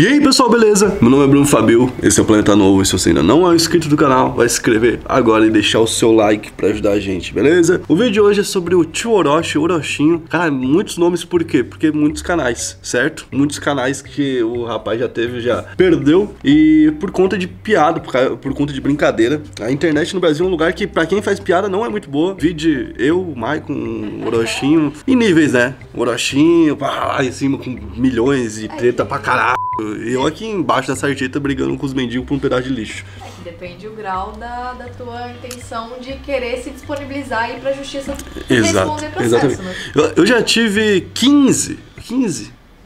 E aí pessoal, beleza? Meu nome é Bruno Fabil, esse é o Planeta Novo, e se você ainda não é inscrito do canal, vai se inscrever agora e deixar o seu like pra ajudar a gente, beleza? O vídeo de hoje é sobre o Tioroshi, Orochinho, cara, muitos nomes, por quê? Porque muitos canais, certo? Muitos canais que o rapaz já teve, já perdeu, e por conta de piada, por conta de brincadeira, a internet no Brasil é um lugar que pra quem faz piada não é muito boa, vídeo eu, o Maicon, o Orochinho, em níveis, né? O Orochinho, pá, lá em cima com milhões e treta pra caralho. Eu aqui embaixo da sarjeta brigando com os mendigos por um pedaço de lixo. É que depende o grau da tua intenção de querer se disponibilizar e ir pra justiça responder processo. Exatamente. Né? Eu já tive 15?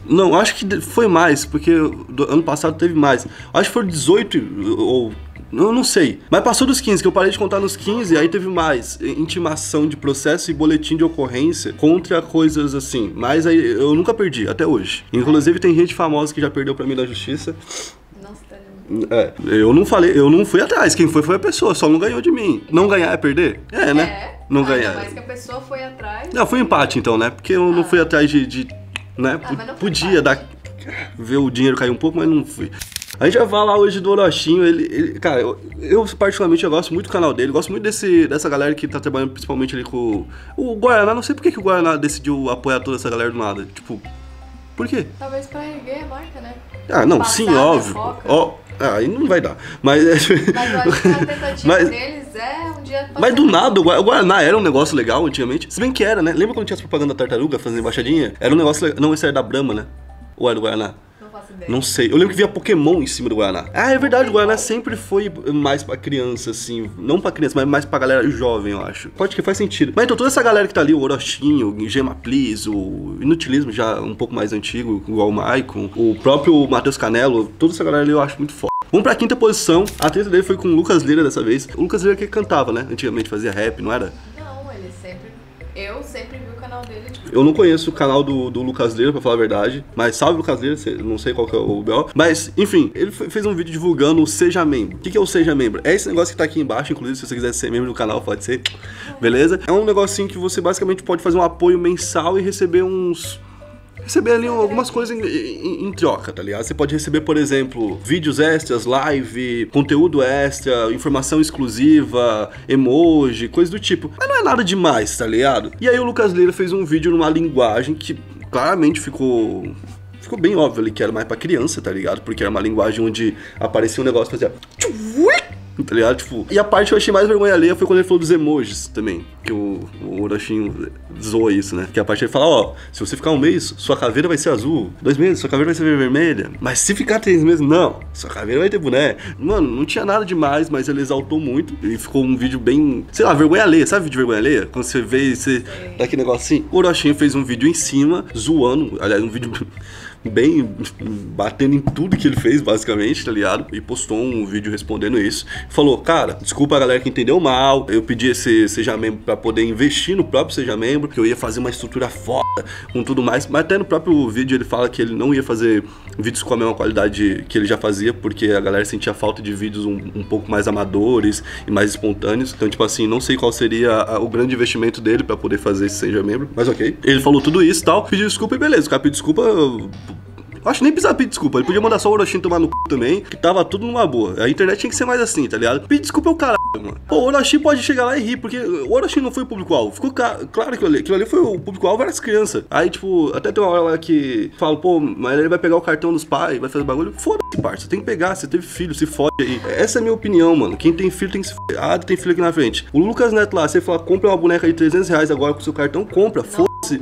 Não, acho que foi mais, porque ano passado teve mais. Acho que foram 18 ou... Eu não sei, mas passou dos 15, que eu parei de contar nos 15, aí teve mais intimação de processo e boletim de ocorrência contra coisas assim, mas aí eu nunca perdi, até hoje. Inclusive tem gente famosa que já perdeu pra mim na justiça. Nossa, tá lindo. É, eu não falei, eu não fui atrás, quem foi a pessoa, só não ganhou de mim. Não ganhar é perder? É, né? Não ganhar. Mas que a pessoa foi atrás... Não, foi um empate então, né? Porque eu não fui atrás de né? Podia dar, ver o dinheiro cair um pouco, mas não fui. A gente vai falar hoje do Orochinho, ele cara, eu particularmente eu gosto muito do canal dele, gosto muito dessa galera que tá trabalhando principalmente ali com o Guaraná, não sei por que o Guaraná decidiu apoiar toda essa galera do nada, tipo, por quê? Talvez pra erguer a marca, né? Ah, não, passar, sim, óbvio, ó, aí não vai dar, mas... Mas eu acho que a tentativa deles é um dia... Mas do nada, o Guaraná era um negócio legal antigamente, se bem que era, né? Lembra quando tinha as propagandas da tartaruga fazendo embaixadinha? Era um negócio legal, não, esse era da Brahma, né? Ou era do Guaraná? Não sei, eu lembro que via Pokémon em cima do Guaraná. Ah, é verdade, o Guaraná sempre foi mais pra criança, assim. Não pra criança, mas mais pra galera jovem, eu acho. Pode que faz sentido. Mas então, toda essa galera que tá ali, o Orochinho, o Gema Please, o Inutilismo já um pouco mais antigo, igual o Maicon, o próprio Matheus Canello, toda essa galera ali eu acho muito foda. Vamos pra quinta posição, a treta dele foi com o Lucas Lira dessa vez. O Lucas Lira que cantava, né? Antigamente fazia rap, não era? Não, ele sempre... Eu sempre vi o canal dele. Eu não conheço o canal do Lucas Lira, pra falar a verdade. Mas salve Lucas Lira, não sei qual que é o B.O. Mas, enfim, ele fez um vídeo divulgando o Seja Membro. O que é o Seja Membro? É esse negócio que tá aqui embaixo, inclusive, se você quiser ser membro do canal, pode ser. Beleza? É um negocinho que você basicamente pode fazer um apoio mensal e receber uns... Receber ali algumas coisas em troca, tá ligado? Você pode receber, por exemplo, vídeos extras, live, conteúdo extra, informação exclusiva, emoji, coisa do tipo. Mas não é nada demais, tá ligado? E aí o Lucas Lira fez um vídeo numa linguagem que claramente ficou bem óbvio ali que era mais pra criança, tá ligado? Porque era uma linguagem onde aparecia um negócio que fazia... Tá ligado? Tipo, e a parte que eu achei mais vergonha alheia foi quando ele falou dos emojis também. Que o Orochinho zoou isso, né? Que a parte que ele fala, ó, se você ficar um mês, sua caveira vai ser azul. 2 meses, sua caveira vai ser vermelha. Mas se ficar 3 meses, não. Sua caveira vai ter boné. Mano, não tinha nada demais, mas ele exaltou muito. E ficou um vídeo bem, sei lá, vergonha alheia. Sabe vídeo de vergonha alheia? Quando você vê e você dá aquele negócio assim. O Orochinho fez um vídeo em cima, zoando. Aliás, um vídeo... bem batendo em tudo que ele fez, basicamente, tá ligado? E postou um vídeo respondendo isso. Falou, cara, desculpa a galera que entendeu mal. Eu pedi esse Seja Membro pra poder investir no próprio Seja Membro, que eu ia fazer uma estrutura foda com tudo mais. Mas até no próprio vídeo ele fala que ele não ia fazer vídeos com a mesma qualidade que ele já fazia, porque a galera sentia falta de vídeos um pouco mais amadores e mais espontâneos. Então, tipo assim, não sei qual seria o grande investimento dele pra poder fazer esse Seja Membro, mas ok. Ele falou tudo isso e tal, pediu desculpa e beleza. O cara pediu desculpa... Acho que nem precisava pedir desculpa, ele podia mandar só o Orochinho tomar no c... também, que tava tudo numa boa. A internet tinha que ser mais assim, tá ligado? Pedir desculpa é o caralho, mano. Pô, o Orochinho pode chegar lá e rir, porque o Orochinho não foi o público-alvo. Ficou claro que aquilo ali foi o público-alvo, era as crianças. Aí, tipo, até tem uma hora lá que fala, pô, mas ele vai pegar o cartão dos pais, vai fazer bagulho. Foda-se, parça, tem que pegar, você teve filho, se fode aí. Essa é a minha opinião, mano. Quem tem filho tem que se foder. Ah, tem filho aqui na frente. O Lucas Neto lá, você fala, compra uma boneca de R$300 agora com o seu cartão, compra, foda-se.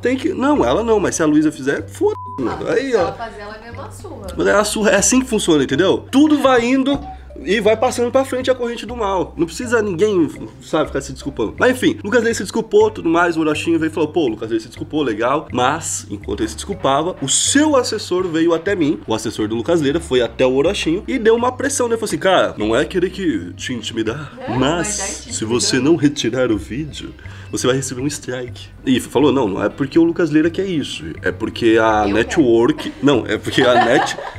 Tem que... Não, ela não, mas se a Luísa fizer, foda-se. Aí, se ela fazer, ela ganha uma surra. É assim que funciona, entendeu? Tudo vai indo e vai passando pra frente a corrente do mal. Não precisa ninguém, sabe, ficar se desculpando. Mas enfim, Lucas Lira se desculpou, tudo mais. O Orochinho veio e falou, pô, Lucas Lira se desculpou, legal. Mas, enquanto ele se desculpava, o seu assessor veio até mim. O assessor do Lucas Lira foi até o Orochinho e deu uma pressão, né? Falou assim, cara, não é querer que te intimidar, mas se você não retirar o vídeo, você vai receber um strike. E falou, não é porque o Lucas Lira quer isso. É porque a network... Não, é porque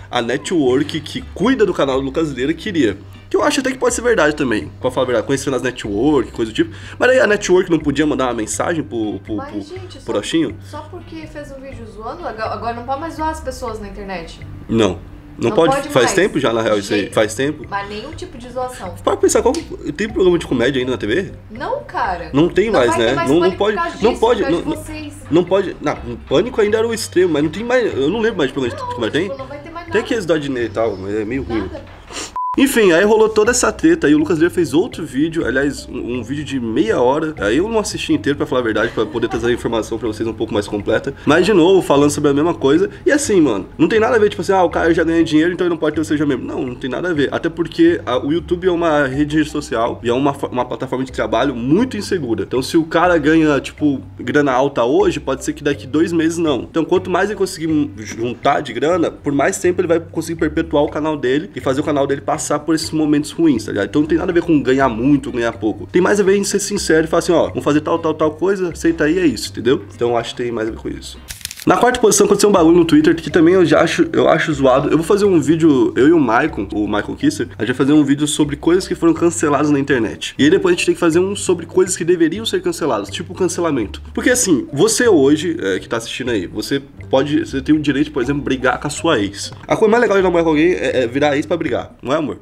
a network que cuida do canal do Lucas Lira queria. Que eu acho até que pode ser verdade também. Pra falar a verdade, conhecendo as network, coisa do tipo. Mas aí a network não podia mandar uma mensagem pro Orochinho? Só porque fez um vídeo zoando, agora não pode mais zoar as pessoas na internet. Não. Não pode faz mais. Tempo já, na real, isso aí. Faz tempo. Mas nenhum tipo de zoação. Para pensar, tem programa de comédia ainda na TV? Não, cara. Não tem mais, né? Não pode. Não, Pânico ainda era o extremo, mas não tem mais. Eu não lembro mais de programa de comédia. Tipo, não vai ter mais nada. Tem que esse Dodinei e tal, mas é meio ruim. Enfim, aí rolou toda essa treta, aí o Lucas Lira fez outro vídeo, aliás, um vídeo de meia hora. Aí eu não assisti inteiro, pra falar a verdade, pra poder trazer a informação pra vocês um pouco mais completa. Mas, de novo, falando sobre a mesma coisa. E assim, mano, não tem nada a ver, tipo assim, ah, o cara já ganha dinheiro, então ele não pode ter o Seja Membro. Não tem nada a ver. Até porque o YouTube é uma rede social e é uma plataforma de trabalho muito insegura. Então, se o cara ganha, tipo, grana alta hoje, pode ser que daqui 2 meses não. Então, quanto mais ele conseguir juntar de grana, por mais tempo ele vai conseguir perpetuar o canal dele e fazer o canal dele passar por esses momentos ruins, tá ligado? Então não tem nada a ver com ganhar muito, ganhar pouco. Tem mais a ver em ser sincero e falar assim, ó, vamos fazer tal coisa, aceita aí, é isso, entendeu? Então acho que tem mais a ver com isso. Na quarta posição aconteceu um bagulho no Twitter que também eu acho zoado. Eu vou fazer um vídeo, eu e o Maicon Kisser, a gente vai fazer um vídeo sobre coisas que foram canceladas na internet. E aí depois a gente tem que fazer um sobre coisas que deveriam ser canceladas, tipo cancelamento. Porque assim, você hoje, que tá assistindo aí, você tem o direito, por exemplo, de brigar com a sua ex. A coisa mais legal de namorar com alguém é virar ex pra brigar, não é, amor?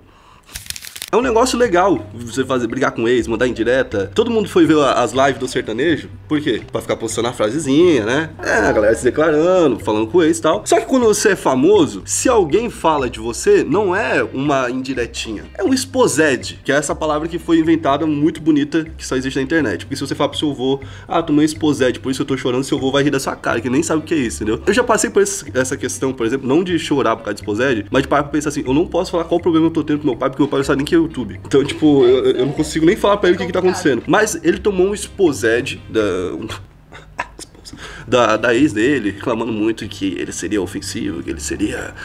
É um negócio legal você brigar com ex, mandar indireta. Todo mundo foi ver as lives do sertanejo. Por quê? Pra ficar postando a frasezinha, né? É, a galera se declarando, falando com o ex e tal. Só que quando você é famoso, se alguém fala de você, não é uma indiretinha. É um exposed, que é essa palavra que foi inventada, muito bonita, que só existe na internet. Porque se você falar pro seu avô, ah, tu não é exposed, por isso eu tô chorando, seu avô vai rir da sua cara, que nem sabe o que é isso, entendeu? Eu já passei por essa questão, por exemplo, não de chorar por causa de exposed, mas de parar pra pensar assim, eu não posso falar qual problema eu tô tendo com meu pai, porque meu pai não sabe nem que YouTube. Então, tipo, eu não consigo nem falar pra ele o que tá acontecendo. Mas ele tomou um exposed da ex dele, reclamando muito que ele seria ofensivo, que ele seria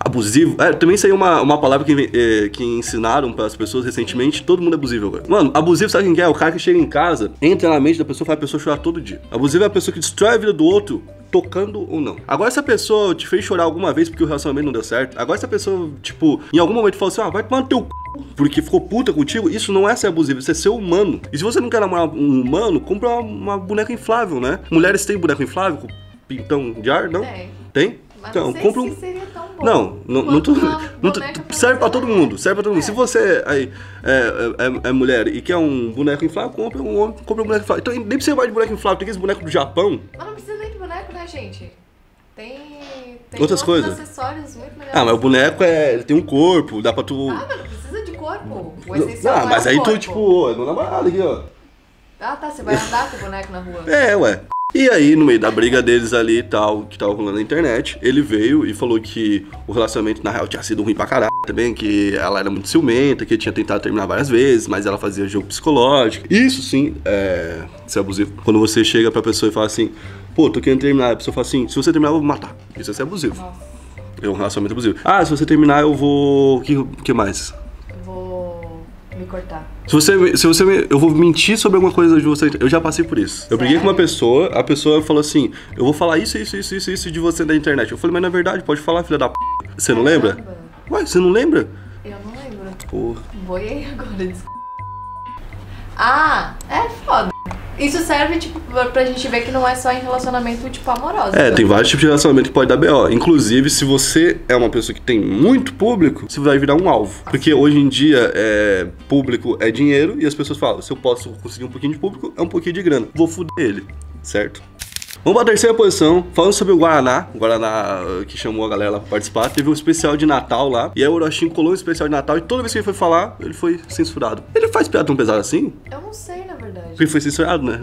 abusivo. É, também saiu uma palavra que ensinaram para as pessoas recentemente, todo mundo é abusivo agora. Mano, abusivo sabe quem é? O cara que chega em casa, entra na mente da pessoa e faz a pessoa chorar todo dia. Abusivo é a pessoa que destrói a vida do outro, tocando ou não. Agora, se a pessoa te fez chorar alguma vez porque o relacionamento não deu certo, agora se a pessoa, tipo, em algum momento falou assim, ah, vai tomar no teu c... porque ficou puta contigo, isso não é ser abusivo, isso é ser humano. E se você não quer namorar um humano, compra uma boneca inflável, né? Mulheres têm boneca inflável com pintão de ar, não? É. Tem? Mas então, compra um... Serve pra todo mundo, serve pra todo mundo. Se você aí, é mulher e quer um boneco inflável, compra um homem, compra um boneco inflável. Então, nem precisa mais de boneco inflável, tem aqueles bonecos do Japão. Mas não precisa nem de boneco, né, gente? Tem outras coisas. Acessórios muito melhores. Ah, mas o boneco tem um corpo, dá pra tu... Ah, mas não precisa de corpo. Ah, mas aí tu, tipo, é meu namorado aqui, ó. Ah, tá, você vai andar com o boneco na rua. É, ué. E aí, no meio da briga deles ali e tal, que tava rolando na internet, ele veio e falou que o relacionamento, na real, tinha sido ruim pra caralho também, que ela era muito ciumenta, que tinha tentado terminar várias vezes, mas ela fazia jogo psicológico. Isso sim é ser abusivo. Quando você chega pra pessoa e fala assim, pô, tô querendo terminar, a pessoa fala assim, se você terminar, eu vou matar. Isso é ser abusivo. Nossa. É um relacionamento abusivo. Ah, se você terminar, eu vou... O que mais? Me cortar. Eu vou mentir sobre alguma coisa de você. Eu já passei por isso. Eu briguei com uma pessoa, a pessoa falou assim, eu vou falar isso de você na internet. Eu falei, mas na verdade, pode falar, filha da p***. Você não lembra? Ué, você não lembra? Eu não lembro. Porra. Boiei agora, desculpa. Ah, é foda. Isso serve, tipo, pra gente ver que não é só em relacionamento, tipo, amoroso. É, tem vários tipos de relacionamento que pode dar B.O. Inclusive, se você é uma pessoa que tem muito público, você vai virar um alvo. Porque hoje em dia, público é dinheiro e as pessoas falam, se eu posso conseguir um pouquinho de público, é um pouquinho de grana. Vou fuder ele, certo? Vamos pra terceira posição, falando sobre o Guaraná. O Guaraná que chamou a galera lá pra participar. Teve um especial de Natal lá. E aí o Orochinho colou um especial de Natal. E toda vez que ele foi falar, ele foi censurado. Ele faz piada tão pesada assim? Eu não sei, na verdade. Porque foi censurado, né?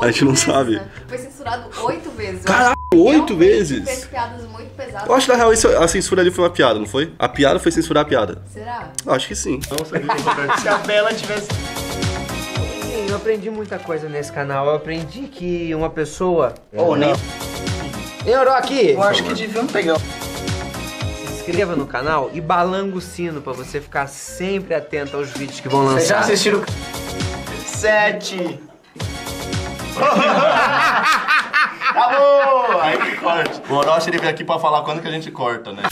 A gente não sabe. Né? Foi censurado 8 vezes. Caralho, 8 vezes? Fez piadas muito pesadas. Eu acho que na real a censura ali foi uma piada, não foi? A piada foi censurar a piada. Será? Eu acho que sim. Nossa, se a Bela tivesse... Eu aprendi muita coisa nesse canal. Eu aprendi que uma pessoa... Eu acho que deviam pegar. Se inscreva no canal e balanga o sino pra você ficar sempre atento aos vídeos que vão lançar. Vocês já assistiram 7. Tá bom! Aí que corta. O Orochi, ele veio aqui pra falar quando que a gente corta, né?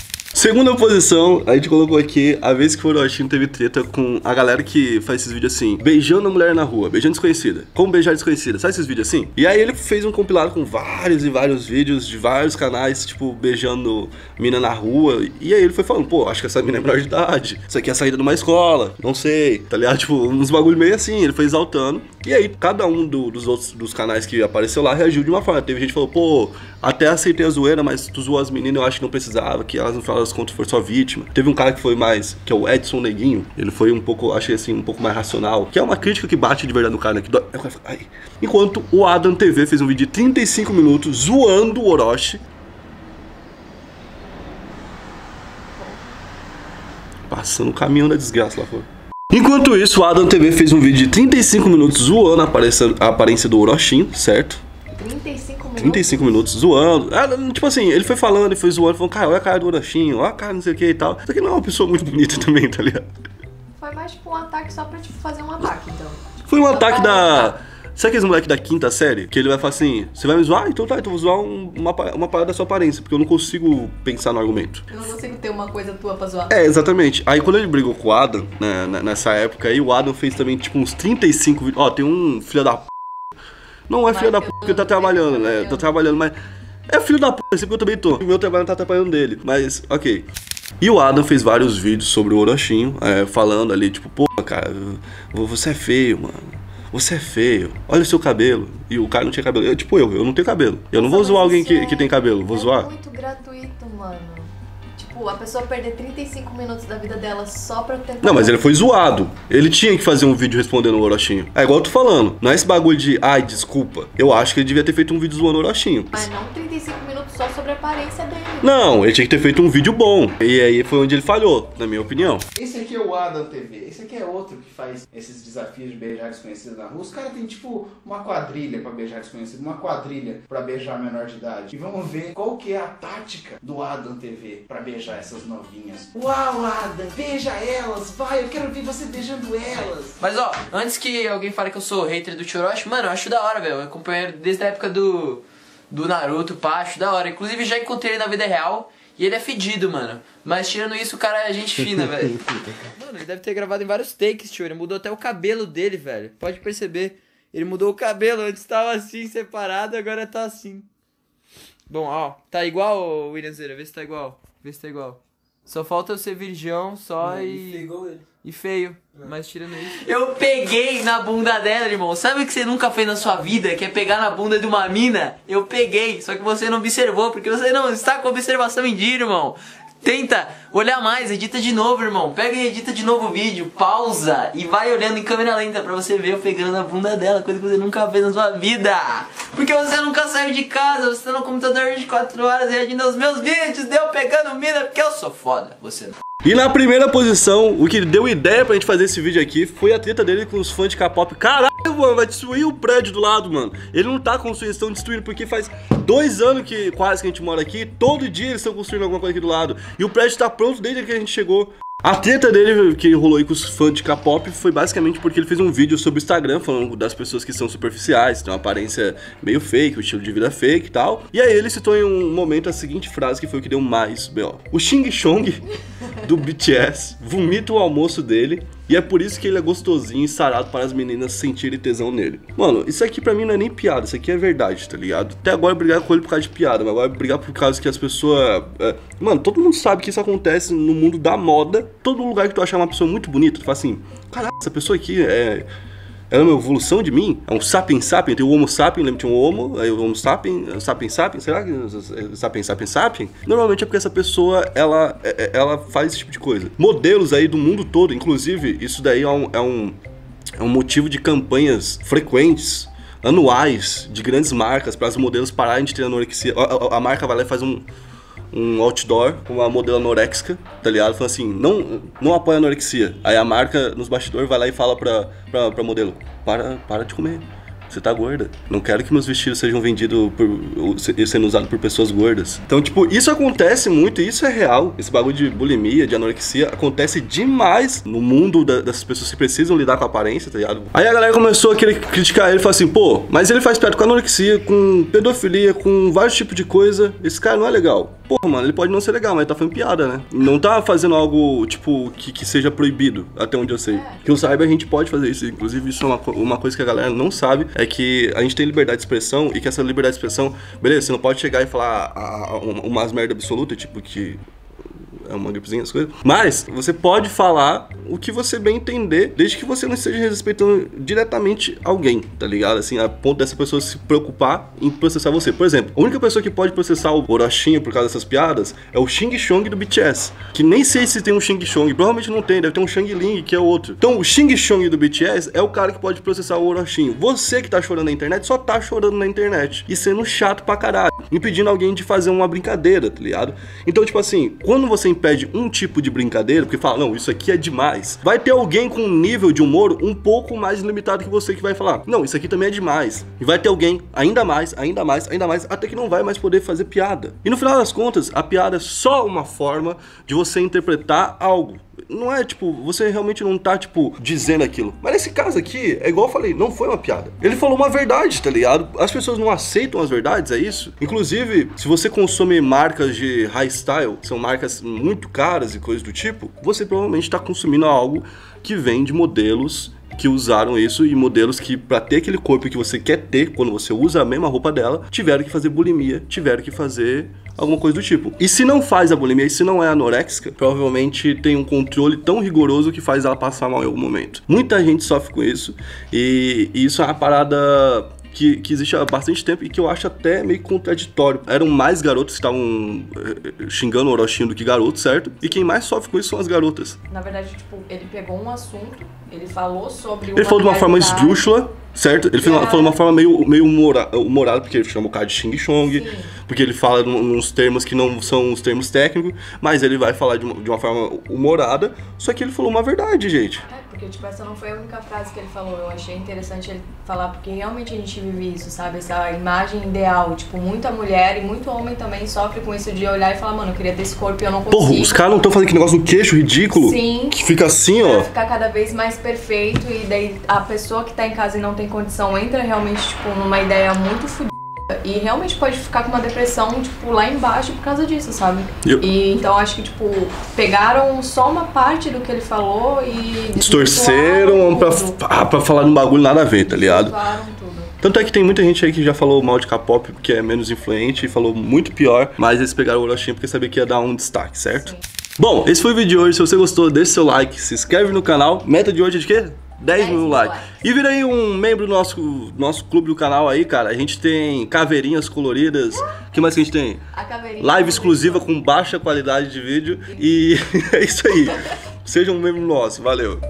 Segunda posição, a gente colocou aqui a vez que o Orochinho teve treta com a galera que faz esses vídeos assim, beijando a mulher na rua, beijando desconhecida, como beijar desconhecida, sabe esses vídeos assim? E aí ele fez um compilado com vários e vários vídeos de vários canais, tipo, beijando mina na rua, e aí ele foi falando, pô, acho que essa mina é menor de idade, isso aqui é a saída de uma escola, não sei, tá ligado? Tipo, uns bagulho meio assim, ele foi exaltando, e aí cada um dos outros dos canais que apareceu lá reagiu de uma forma. Teve gente que falou, pô, até aceitei a zoeira, mas tu zoou as meninas, eu acho que não precisava, que elas no final das contas foram só vítima. Teve um cara que foi mais, que é o Edson Neguinho, ele foi um pouco, achei assim, um pouco mais racional, que é uma crítica que bate de verdade no cara, né? Que dói. Ai. Enquanto o Adam TV fez um vídeo de 35 minutos zoando o Orochi. Passando o caminhão da desgraça lá fora. Enquanto isso, o Adam TV fez um vídeo de 35 minutos zoando a aparência do Orochinho, certo? 35 minutos zoando. Tipo assim, ele foi falando, ele foi zoando, falando, cara, olha a cara do Orochinho, olha a cara não sei o que e tal. Só que não é uma pessoa muito bonita também, tá ligado? Foi mais tipo um ataque só pra tipo, fazer um ataque, então. Foi um ataque da... Sabe aqueles moleque da quinta série? Que ele vai falar assim, você vai me zoar? Então tá, então vou zoar uma parada da sua aparência, porque eu não consigo pensar no argumento. Eu não consigo ter uma coisa tua pra zoar. É, exatamente. Aí quando ele brigou com o Adam, né, nessa época aí, o Adam fez também tipo uns 35 vídeos. Ó, tem um filho da p... Não é filho da p... porque ele tá trabalhando, né? Tá trabalhando, mas... É filho da p... porque eu também tô. O meu trabalho não tá atrapalhando dele, mas ok. E o Adam fez vários vídeos sobre o Orochinho, falando ali, tipo, pô, cara, você é feio, mano. Você é feio, olha o seu cabelo. E o cara não tinha cabelo. Eu, tipo, eu não tenho cabelo. Eu não vou zoar alguém que tem cabelo. Vou zoar? É muito gratuito, mano. Tipo, a pessoa perder 35 minutos da vida dela só pra tentar... Não, mas ele foi zoado. Ele tinha que fazer um vídeo respondendo o Orochinho. É igual eu tô falando. Não é esse bagulho de, ai, desculpa. Eu acho que ele devia ter feito um vídeo zoando o Orochinho. Mas não 35 minutos só sobre a aparência dele. Não, ele tinha que ter feito um vídeo bom. E aí foi onde ele falhou, na minha opinião. Esse aqui é o Adam TV. Esse aqui é outro que faz esses desafios de beijar desconhecido na rua. Os caras tem tipo uma quadrilha pra beijar desconhecido, uma quadrilha pra beijar menor de idade. E vamos ver qual que é a tática do Adam TV pra beijar essas novinhas. Uau, Adam, beija elas, vai, eu quero ver você beijando elas. Mas ó, antes que alguém fale que eu sou hater do Tioroshi, mano, eu acho da hora, velho. Eu acompanho desde a época do Naruto, Pacho, da hora. Inclusive já encontrei ele na vida real e ele é fedido, mano. Mas tirando isso, o cara é gente fina, velho. Mano, ele deve ter gravado em vários takes, tio. Ele mudou até o cabelo dele, velho. Pode perceber. Ele mudou o cabelo. Antes tava assim, separado, agora tá assim. Bom, ó. Tá igual, William Zera. Vê se tá igual. Vê se tá igual. Só falta eu ser virgão, só e feio, mas tirando isso... Eu peguei na bunda dela, irmão. Sabe o que você nunca fez na sua vida, que é pegar na bunda de uma mina? Eu peguei, só que você não observou, porque você não está com observação em dia, irmão. Tenta olhar mais, edita de novo, irmão. Pega e edita de novo o vídeo, pausa e vai olhando em câmera lenta pra você ver eu pegando na bunda dela, coisa que você nunca fez na sua vida. Porque você nunca saiu de casa, você tá no computador 24 horas reagindo aos meus vídeos, deu pegando mina, porque eu sou foda, você não. E na primeira posição, o que deu ideia pra gente fazer esse vídeo aqui foi a treta dele com os fãs de K-pop. Caralho, mano, vai destruir o prédio do lado, mano. Ele não tá construindo, eles estão destruindo, porque faz 2 anos que quase que a gente mora aqui. Todo dia eles estão construindo alguma coisa aqui do lado. E o prédio tá pronto desde que a gente chegou. A treta dele que rolou aí com os fãs de K-pop foi basicamente porque ele fez um vídeo sobre o Instagram falando das pessoas que são superficiais, tem uma aparência meio fake, um estilo de vida fake e tal. E aí ele citou em um momento a seguinte frase que foi o que deu mais B.O. O Xing Xiong do BTS vomita o almoço dele e é por isso que ele é gostosinho e sarado para as meninas sentirem tesão nele. Mano, isso aqui pra mim não é nem piada, isso aqui é verdade, tá ligado? Até agora eu brigar com ele por causa de piada, mas agora eu brigar por causa que as pessoas... Mano, todo mundo sabe que isso acontece no mundo da moda. Todo lugar que tu achar uma pessoa muito bonita, tu fala assim, caralho, essa pessoa aqui é... Ela é uma evolução de mim? É um sapien sapien, tem o homo sapien, lembra que tinha um homo, aí o homo sapien, sapien sapien, será que é sapien sapien sapien? Normalmente é porque essa pessoa, ela faz esse tipo de coisa. Modelos aí do mundo todo, inclusive, isso daí é um motivo de campanhas frequentes, anuais, de grandes marcas, para os modelos pararem de ter anorexia. A marca vai lá e faz um outdoor com uma modelo anorexica, tá ligado? Fala assim, não apoia a anorexia. Aí a marca, nos bastidores, vai lá e fala pra modelo, para de comer, você tá gorda. Não quero que meus vestidos sejam vendidos sendo usados por pessoas gordas. Então, tipo, isso acontece muito, isso é real. Esse bagulho de bulimia, de anorexia, acontece demais no mundo das pessoas que precisam lidar com a aparência, tá ligado? Aí a galera começou a querer criticar ele e falar assim, pô, mas ele faz piada com anorexia, com pedofilia, com vários tipos de coisa, esse cara não é legal. Porra, mano, ele pode não ser legal, mas ele tá fazendo piada, né? Não tá fazendo algo, tipo, que seja proibido, até onde eu sei. Que eu saiba, a gente pode fazer isso. Inclusive, isso é uma coisa que a galera não sabe, é que a gente tem liberdade de expressão e que essa liberdade de expressão... Beleza, você não pode chegar e falar umas merda absoluta, tipo, que... é uma gripezinha, as coisas. Mas você pode falar o que você bem entender, desde que você não esteja respeitando diretamente alguém, tá ligado? Assim, a ponto dessa pessoa se preocupar em processar você. Por exemplo, a única pessoa que pode processar o Orochinho por causa dessas piadas é o Xing Xiong do BTS, que nem sei se tem um Xing Xiong, provavelmente não tem, deve ter um Shang Ling, que é outro. Então o Xing Xiong do BTS é o cara que pode processar o Orochinho. Você que tá chorando na internet, só tá chorando na internet e sendo chato pra caralho, impedindo alguém de fazer uma brincadeira, tá ligado? Então, tipo assim, quando você impede um tipo de brincadeira, porque fala, não, isso aqui é demais, vai ter alguém com um nível de humor um pouco mais limitado que você que vai falar, não, isso aqui também é demais. E vai ter alguém, ainda mais, ainda mais, ainda mais, até que não vai mais poder fazer piada. E no final das contas, a piada é só uma forma de você interpretar algo. Não é, tipo, você realmente não tá, tipo, dizendo aquilo. Mas nesse caso aqui, é igual eu falei, não foi uma piada. Ele falou uma verdade, tá ligado? As pessoas não aceitam as verdades, é isso? Inclusive, se você consome marcas de high style, que são marcas muito caras e coisas do tipo, você provavelmente tá consumindo algo que vem de modelos que usaram isso e modelos que, pra ter aquele corpo que você quer ter, quando você usa a mesma roupa dela, tiveram que fazer bulimia, tiveram que fazer... alguma coisa do tipo. E se não faz a bulimia, e se não é anoréxica, provavelmente tem um controle tão rigoroso que faz ela passar mal em algum momento. Muita gente sofre com isso, e isso é uma parada que existe há bastante tempo e que eu acho até meio contraditório. Eram mais garotos que estavam xingando o Orochinho do que garotos, certo? E quem mais sofre com isso são as garotas. Na verdade, tipo, ele pegou um assunto, ele falou sobre... Ele falou de uma forma esdrúxula, certo? Ele falou de uma forma meio humorada, porque ele chama o cara de Xing Xiong, sim, porque ele fala uns termos que não são os termos técnicos, mas ele vai falar de uma forma humorada, só que ele falou uma verdade, gente. É, porque, tipo, essa não foi a única frase que ele falou, eu achei interessante ele falar, porque realmente a gente vive isso, sabe? Essa imagem ideal, tipo, muita mulher e muito homem também sofre com isso de olhar e falar, mano, eu queria ter esse corpo e eu não consigo. Porra, os caras não estão fazendo aquele negócio no queixo ridículo? Sim. Que fica assim, ó. Pra ficar cada vez mais perfeito e daí a pessoa que tá em casa e não tem condição entra realmente, tipo, numa ideia muito fodida e realmente pode ficar com uma depressão, tipo, lá embaixo por causa disso, sabe? E então acho que, tipo, pegaram só uma parte do que ele falou e... distorceram pra falar de um bagulho nada a ver, tá ligado? Tanto é que tem muita gente aí que já falou mal de K-pop porque é menos influente e falou muito pior, mas eles pegaram o Orochinho porque sabia que ia dar um destaque, certo? Sim. Bom, esse foi o vídeo de hoje. Se você gostou, deixa seu like, se inscreve no canal. Meta de hoje é de quê? 10 mil likes. E vira aí um membro do nosso clube do canal aí, cara. A gente tem caveirinhas coloridas. O que mais que a gente tem? A caveirinha. Live exclusiva com baixa qualidade de vídeo. E é isso aí. Seja um membro nosso. Valeu.